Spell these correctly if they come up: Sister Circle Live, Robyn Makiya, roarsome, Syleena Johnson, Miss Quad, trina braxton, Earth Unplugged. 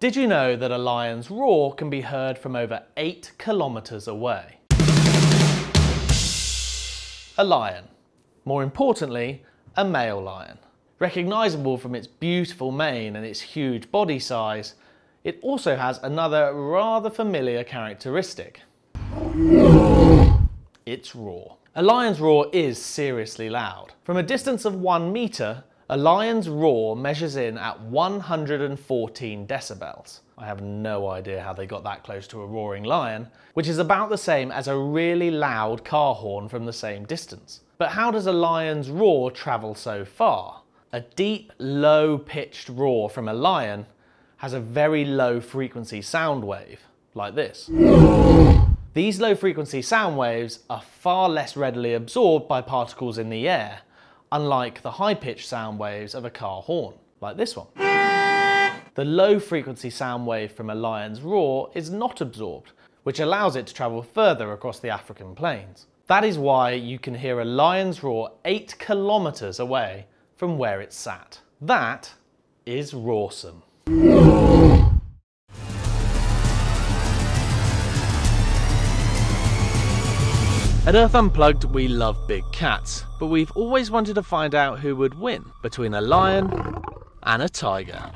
Did you know that a lion's roar can be heard from over 8 kilometers away? A lion. More importantly, a male lion. Recognizable from its beautiful mane and its huge body size, it also has another rather familiar characteristic. Its roar. A lion's roar is seriously loud. From a distance of 1 meter, a lion's roar measures in at 114 decibels. I have no idea how they got that close to a roaring lion, which is about the same as a really loud car horn from the same distance. But how does a lion's roar travel so far? A deep, low-pitched roar from a lion has a very low-frequency sound wave, like this. These low-frequency sound waves are far less readily absorbed by particles in the air, unlike the high-pitched sound waves of a car horn, like this one. The low-frequency sound wave from a lion's roar is not absorbed, which allows it to travel further across the African plains. That is why you can hear a lion's roar 8 kilometers away from where it's sat. That is roarsome. At Earth Unplugged, we love big cats, but we've always wanted to find out who would win between a lion and a tiger.